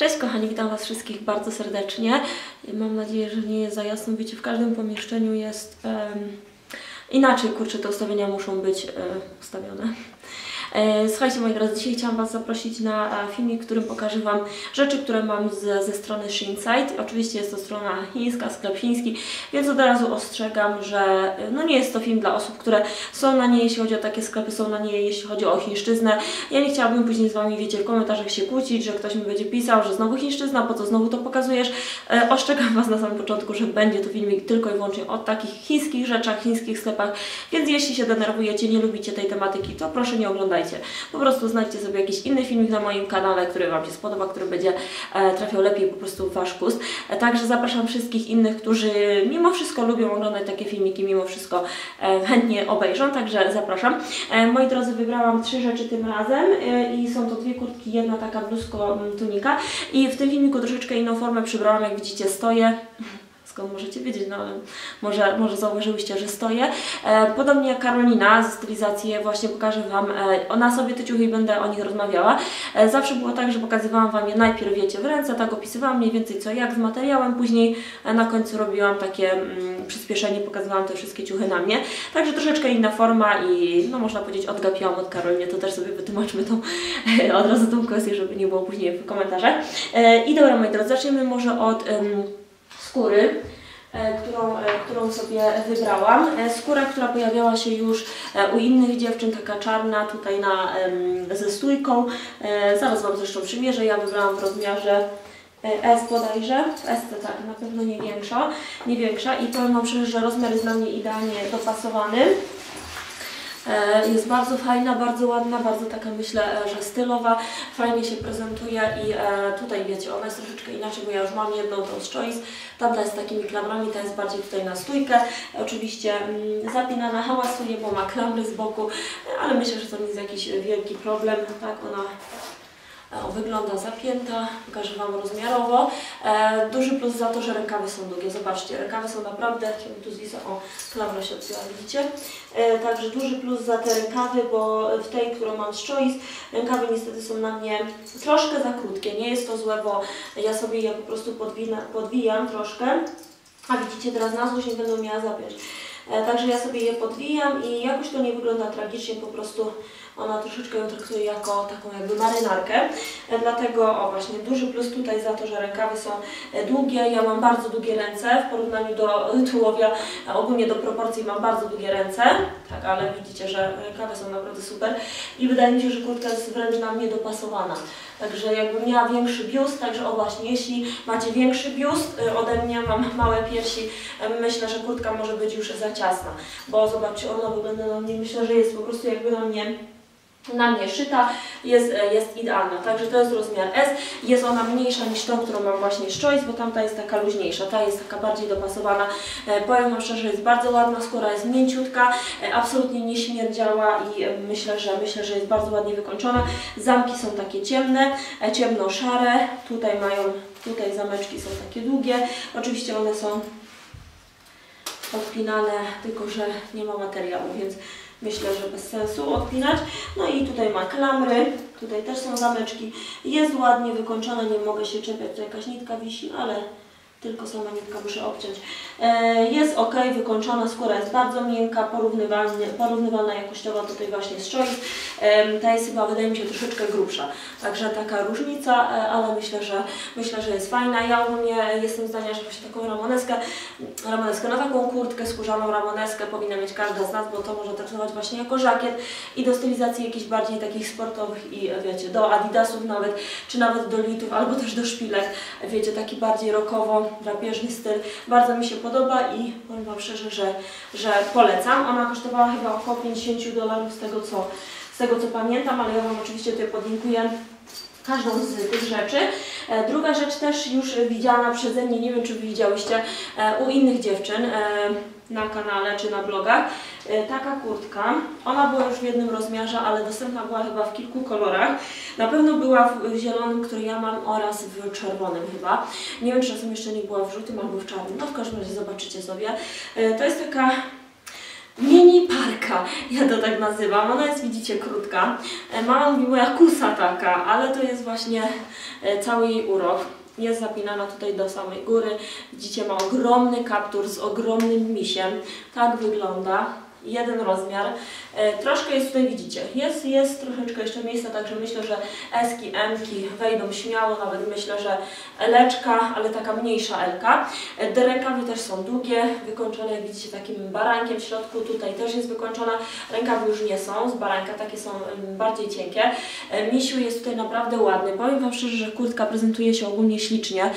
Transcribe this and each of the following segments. Cześć kochani, witam Was wszystkich bardzo serdecznie. Mam nadzieję, że nie jest za jasno. Wiecie, w każdym pomieszczeniu jest... inaczej, kurczę, te ustawienia muszą być ustawione. Słuchajcie, moi drodzy, dzisiaj chciałam Was zaprosić na filmik, w którym pokażę Wam rzeczy, które mam ze strony Sheinside. Oczywiście jest to strona chińska, sklep chiński, więc od razu ostrzegam, że no nie jest to film dla osób, które są na niej, jeśli chodzi o takie sklepy, są na niej, jeśli chodzi o chińszczyznę. Ja nie chciałabym później z Wami, wiecie, w komentarzach się kłócić, że ktoś mi będzie pisał, że znowu chińszczyzna, po co znowu to pokazujesz. Ostrzegam Was na samym początku, że będzie to filmik tylko i wyłącznie o takich chińskich rzeczach, chińskich sklepach, więc jeśli się denerwujecie, nie lubicie tej tematyki, to proszę nie oglądajcie. Po prostu znajdźcie sobie jakiś inny filmik na moim kanale, który Wam się spodoba, który będzie trafiał lepiej po prostu w Wasz gust. Także zapraszam wszystkich innych, którzy mimo wszystko lubią oglądać takie filmiki, mimo wszystko chętnie obejrzą, także zapraszam. Moi drodzy, wybrałam 3 rzeczy tym razem i są to 2 kurtki, jedna taka bluzko-tunika i w tym filmiku troszeczkę inną formę przybrałam, jak widzicie stoję. Skąd możecie wiedzieć, no ale może zauważyłyście, że stoję. Podobnie jak Karolina z stylizacji, właśnie pokażę Wam na sobie te ciuchy i będę o nich rozmawiała. Zawsze było tak, że pokazywałam Wam je najpierw, wiecie, w ręce, tak opisywałam mniej więcej co jak z materiałem, później na końcu robiłam takie przyspieszenie, pokazywałam te wszystkie ciuchy na mnie. Także troszeczkę inna forma i no można powiedzieć odgapiłam od Karolinie, to też sobie wytłumaczmy tą, od razu tą kwestię, żeby nie było później w komentarzach. I dobra, moi drodzy, zaczniemy może od... skóry, którą sobie wybrałam. Skóra, która pojawiała się już u innych dziewczyn, taka czarna, tutaj ze stójką. Zaraz Wam zresztą przymierzę. Ja wybrałam w rozmiarze S bodajże, S to tak, na pewno nie większa i powiem Wam szczerze, że rozmiar jest dla mnie idealnie dopasowany. Jest bardzo fajna, bardzo ładna, bardzo taka myślę, że stylowa, fajnie się prezentuje i tutaj wiecie, ona jest troszeczkę inaczej, bo ja już mam jedną tą z Choice, tamta jest z takimi klamrami, ta jest bardziej tutaj na stójkę, oczywiście zapinana, hałasuje, bo ma klamry z boku, ale myślę, że to nie jest jakiś wielki problem, tak, ona... wygląda zapięta, pokażę Wam rozmiarowo. Duży plus za to, że rękawy są długie. Zobaczcie, rękawy są naprawdę, chciałbym tu zwisać, o, klamra się odcięła, widzicie? Także duży plus za te rękawy, bo w tej, którą mam z Choice, rękawy niestety są na mnie troszkę za krótkie. Nie jest to złe, bo ja sobie je po prostu podwijam troszkę, a widzicie, teraz na złość nie będą miała zapiąć. Także ja sobie je podwijam i jakoś to nie wygląda tragicznie, po prostu ona troszeczkę ją traktuje jako taką jakby marynarkę. Dlatego, o właśnie, duży plus tutaj za to, że rękawy są długie. Ja mam bardzo długie ręce w porównaniu do tułowia, ogólnie do proporcji mam bardzo długie ręce. Tak, ale widzicie, że rękawy są naprawdę super i wydaje mi się, że kurtka jest wręcz na mnie dopasowana. Także jakbym miała większy biust, także o właśnie, jeśli macie większy biust ode mnie, mam małe piersi, myślę, że kurtka może być już za ciasna, bo zobaczcie, ona wygląda na mnie, myślę, że jest po prostu jakby na mnie szyta, jest idealna. Także to jest rozmiar S. Jest ona mniejsza niż tą, którą mam właśnie z Choice, bo tamta jest taka luźniejsza. Ta jest taka bardziej dopasowana. Powiem Wam szczerze, jest bardzo ładna, skóra jest mięciutka, absolutnie nie śmierdziała i myślę, że jest bardzo ładnie wykończona. Zamki są takie ciemne, ciemno-szare. Tutaj zameczki są takie długie. Oczywiście one są odpinane, tylko że nie ma materiału, więc myślę, że bez sensu odpinać. No i tutaj ma klamry, tutaj też są zameczki. Jest ładnie wykończona, nie mogę się czepiać, to jakaś nitka wisi, ale tylko sama nitka muszę obciąć. Jest ok, wykończona, skóra jest bardzo miękka, porównywalna jakościowo do tej właśnie z Choice. Ta jest chyba, wydaje mi się, troszeczkę grubsza. Także taka różnica, ale myślę, że jest fajna. Ja ogólnie jestem zdania, że właśnie taką ramoneskę na taką kurtkę, skórzaną ramoneskę powinna mieć każda z nas, bo to może traktować właśnie jako żakiet i do stylizacji jakichś bardziej takich sportowych i wiecie, do Adidasów nawet, czy nawet do litów, albo też do szpilek, wiecie, taki bardziej rockowo drapieżny styl. Bardzo mi się podoba i powiem Wam szczerze, że polecam. Ona kosztowała chyba około $50 z tego co pamiętam, ale ja Wam oczywiście tutaj podlinkuję każdą z tych rzeczy. Druga rzecz też już widziana przeze mnie, nie wiem czy widziałyście u innych dziewczyn na kanale czy na blogach. Taka kurtka, ona była już w jednym rozmiarze, ale dostępna była chyba w kilku kolorach. Na pewno była w zielonym, który ja mam, oraz w czerwonym chyba. Nie wiem, czy czasem jeszcze nie była w żółtym albo w czarnym, no w każdym razie zobaczycie sobie. To jest taka mini parka, ja to tak nazywam. Ona jest, widzicie, krótka. Mama mówiła jak kusa taka, ale to jest właśnie cały jej urok. Jest zapinana tutaj do samej góry. Widzicie, ma ogromny kaptur z ogromnym misiem. Tak wygląda. Jeden rozmiar. Troszkę jest tutaj, widzicie, jest troszeczkę jeszcze miejsca, także myślę, że S-ki, M-ki wejdą śmiało, nawet myślę, że L-eczka, ale taka mniejsza L-ka. Te rękawy też są długie, wykończone, jak widzicie, takim barankiem w środku, tutaj też jest wykończona, rękawy już nie są z baranka, takie są bardziej cienkie. Misiu jest tutaj naprawdę ładny, powiem Wam szczerze, że kurtka prezentuje się ogólnie ślicznie,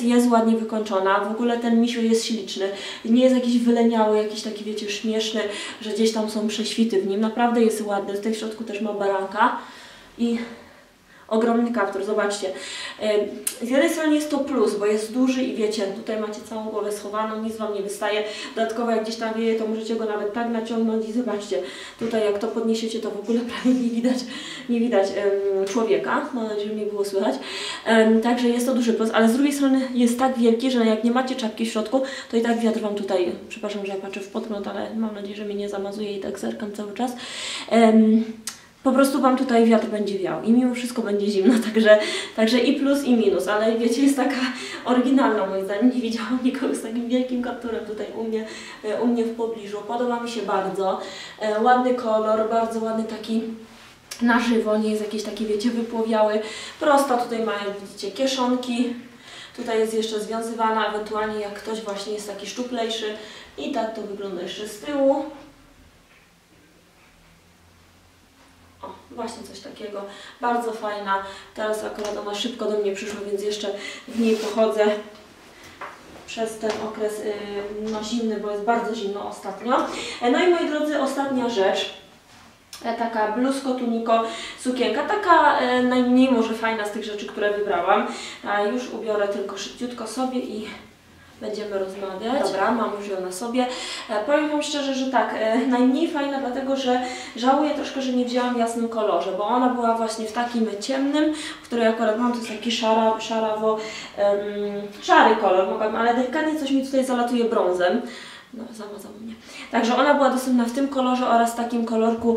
jest ładnie wykończona, w ogóle ten misiu jest śliczny, nie jest jakiś wyleniały, jakiś taki, wiecie, śmieszny, że gdzieś tam są prześwity w nim. Naprawdę jest ładny. Tutaj w środku też ma baranka i ogromny kaptur. Zobaczcie. Z jednej strony jest to plus, bo jest duży i wiecie, tutaj macie całą głowę schowaną, nic Wam nie wystaje. Dodatkowo jak gdzieś tam wieje, to możecie go nawet tak naciągnąć i zobaczcie. Tutaj jak to podniesiecie, to w ogóle prawie nie widać człowieka. Mam nadzieję, że mnie było słychać. Także jest to duży plus, ale z drugiej strony jest tak wielki, że jak nie macie czapki w środku, to i tak wiatr Wam tutaj, przepraszam, że ja patrzę w podgląd, ale mam nadzieję, że mnie nie zamazuje i tak zerkam cały czas. Po prostu Wam tutaj wiatr będzie wiał i mimo wszystko będzie zimno, także i plus i minus, ale wiecie, jest taka oryginalna moim zdaniem, nie widziałam nikogo z takim wielkim kapturem tutaj u mnie w pobliżu, podoba mi się bardzo, ładny kolor, bardzo ładny taki na żywo, nie jest jakiś taki, wiecie, wypłowiały, prosta, tutaj ma, widzicie, kieszonki, tutaj jest jeszcze związywana, ewentualnie jak ktoś właśnie jest taki szczuplejszy i tak to wygląda jeszcze z tyłu. Właśnie coś takiego, bardzo fajna. Teraz akurat ona szybko do mnie przyszła, więc jeszcze w niej pochodzę przez ten okres zimny, bo jest bardzo zimno ostatnio. No i moi drodzy, ostatnia rzecz. Taka bluzko, tuniko, sukienka, taka najmniej może fajna z tych rzeczy, które wybrałam. Już ubiorę tylko szybciutko sobie i będziemy rozmawiać. Dobra, mam już ją na sobie. Powiem Wam szczerze, że tak, najmniej fajna, dlatego że żałuję troszkę, że nie wzięłam w jasnym kolorze, bo ona była właśnie w takim ciemnym, który akurat mam, to jest taki szary kolor, mogłabym, ale delikatnie coś mi tutaj zalatuje brązem. No, zamazał mnie. Także ona była dostępna w tym kolorze oraz takim kolorku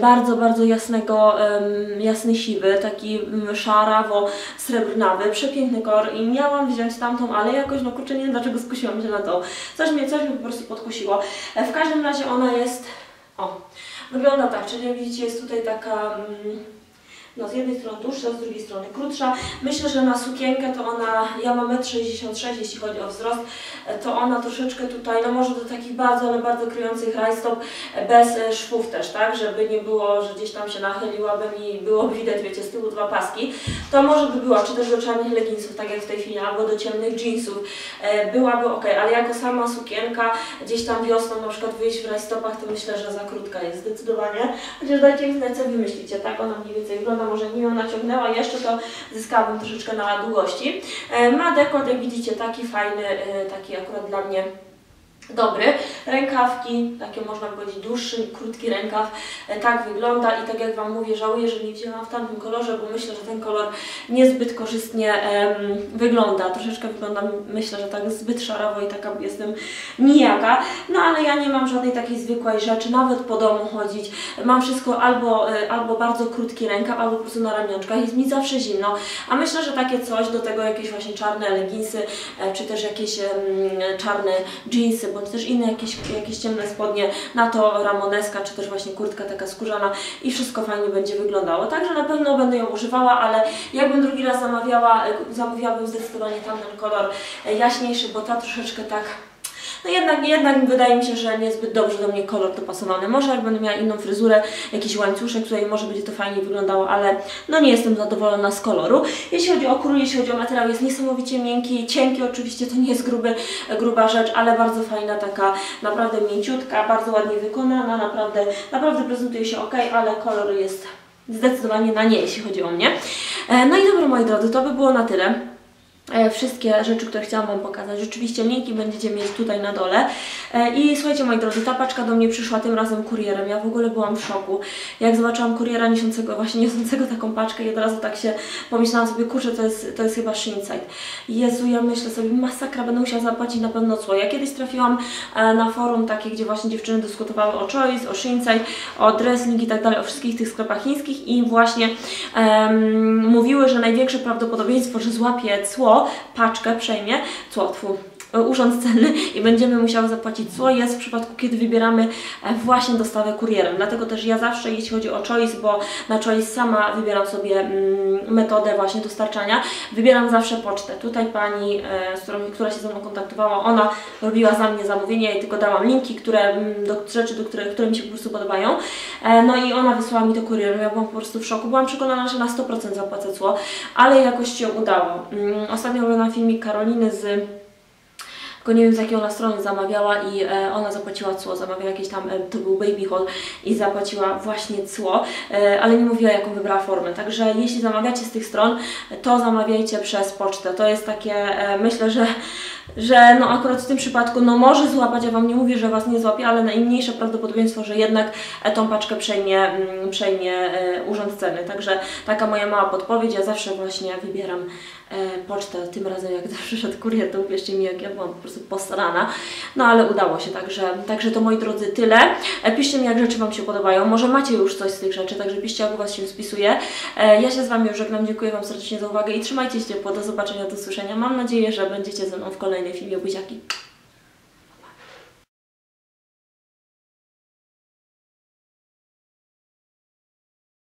bardzo, bardzo jasnego, jasny siwy, taki szarawo-srebrnawy, przepiękny kolor i miałam wziąć tamtą, ale jakoś, no kurczę, nie wiem dlaczego skusiłam się na to. Coś mnie po prostu podkusiło. W każdym razie ona jest, wygląda tak, czyli jak widzicie, jest tutaj taka, no z jednej strony dłuższa, z drugiej strony krótsza. Myślę, że na sukienkę to ona, ja mam 1,66 m, jeśli chodzi o wzrost, to ona troszeczkę tutaj, no może do takich bardzo, ale bardzo kryjących rajstop, bez szwów też, tak, żeby nie było, że gdzieś tam się nachyliłabym i było widać, wiecie, z tyłu dwa paski. To może by była, czy też do czarnych leginsów, tak jak w tej chwili, albo do ciemnych jeansów, byłaby ok, ale jako sama sukienka, gdzieś tam wiosną na przykład wyjść w rajstopach, to myślę, że za krótka jest zdecydowanie. Chociaż dajcie mi znać, co wy myślicie, tak, ona mniej więcej wygląda. Może nie ją naciągnęła jeszcze, to zyskałabym troszeczkę na długości. Ma dekolt, jak widzicie, taki fajny, taki akurat dla mnie dobry. Rękawki, takie można powiedzieć dłuższy, krótki rękaw, tak wygląda i tak jak Wam mówię, żałuję, że nie wzięłam w tamtym kolorze, bo myślę, że ten kolor niezbyt korzystnie wygląda. Troszeczkę wyglądam, myślę, że tak zbyt szarowo i taka jestem nijaka, no ale ja nie mam żadnej takiej zwykłej rzeczy, nawet po domu chodzić. Mam wszystko albo bardzo krótki rękaw, albo po prostu na ramionczkach, jest mi zawsze zimno, a myślę, że takie coś, do tego jakieś właśnie czarne leginsy, czy też jakieś czarne dżinsy, bądź też inne jakieś ciemne spodnie, na to ramoneska, czy też właśnie kurtka taka skórzana i wszystko fajnie będzie wyglądało. Także na pewno będę ją używała, ale jakbym drugi raz zamówiłabym zdecydowanie tamten kolor jaśniejszy, bo ta troszeczkę tak, no jednak wydaje mi się, że niezbyt dobrze do mnie kolor dopasowany. Może jak będę miała inną fryzurę, jakiś łańcuszek, tutaj może będzie to fajnie wyglądało, ale no nie jestem zadowolona z koloru. Jeśli chodzi o król, jeśli chodzi o materiał, jest niesamowicie miękki, cienki oczywiście, to nie jest gruba rzecz, ale bardzo fajna, taka naprawdę mięciutka, bardzo ładnie wykonana, naprawdę prezentuje się ok, ale kolor jest zdecydowanie na nie, jeśli chodzi o mnie. No i dobra, moi drodzy, to by było na tyle. Wszystkie rzeczy, które chciałam Wam pokazać. Oczywiście linki będziecie mieć tutaj na dole. I słuchajcie, moi drodzy, ta paczka do mnie przyszła tym razem kurierem. Ja w ogóle byłam w szoku. Jak zobaczyłam kuriera niosącego taką paczkę i od razu tak się pomyślałam sobie, kurczę, to jest chyba Sheinside. Jezu, ja myślę sobie, masakra, będę musiała zapłacić na pewno cło. Ja kiedyś trafiłam na forum takie, gdzie właśnie dziewczyny dyskutowały o Choice, o Sheinside, o Dressling i tak dalej, o wszystkich tych sklepach chińskich i właśnie mówiły, że największe prawdopodobieństwo, że złapie cło, paczkę przejmie, urząd celny i będziemy musiały zapłacić cło, jest w przypadku, kiedy wybieramy właśnie dostawę kurierem. Dlatego też ja zawsze, jeśli chodzi o Choice, bo na Choice sama wybieram sobie metodę właśnie dostarczania, wybieram zawsze pocztę. Tutaj pani, która się ze mną kontaktowała, ona robiła za mnie zamówienie, ja tylko dałam linki, do rzeczy, które mi się po prostu podobają. No i ona wysłała mi to kurierem. Ja byłam po prostu w szoku. Byłam przekonana, że na 100% zapłacę cło, ale jakoś się udało. Ostatnio oglądałam filmik Karoliny z... nie wiem, z jakiej ona strony zamawiała i ona zapłaciła cło, zamawiała jakieś tam, to był baby haul i zapłaciła właśnie cło, ale nie mówiła, jaką wybrała formę. Także jeśli zamawiacie z tych stron, to zamawiajcie przez pocztę. To jest takie, myślę, że no akurat w tym przypadku, no może złapać, ja Wam nie mówię, że Was nie złapie, ale najmniejsze prawdopodobieństwo, że jednak tą paczkę przejmie urząd celny. Także taka moja mała podpowiedź, ja zawsze właśnie wybieram pocztę, tym razem jak przyszedł kurier, to uwierzcie mi, jak ja byłam po prostu posrana, no ale udało się, także to, moi drodzy, tyle. Piszcie mi, jak rzeczy Wam się podobają, może macie już coś z tych rzeczy, także piszcie, jak u Was się spisuje. Ja się z Wami już żegnam, dziękuję Wam serdecznie za uwagę i trzymajcie się ciepło, do zobaczenia, do usłyszenia, mam nadzieję, że będziecie ze mną w kolejnym filmie, buziaki.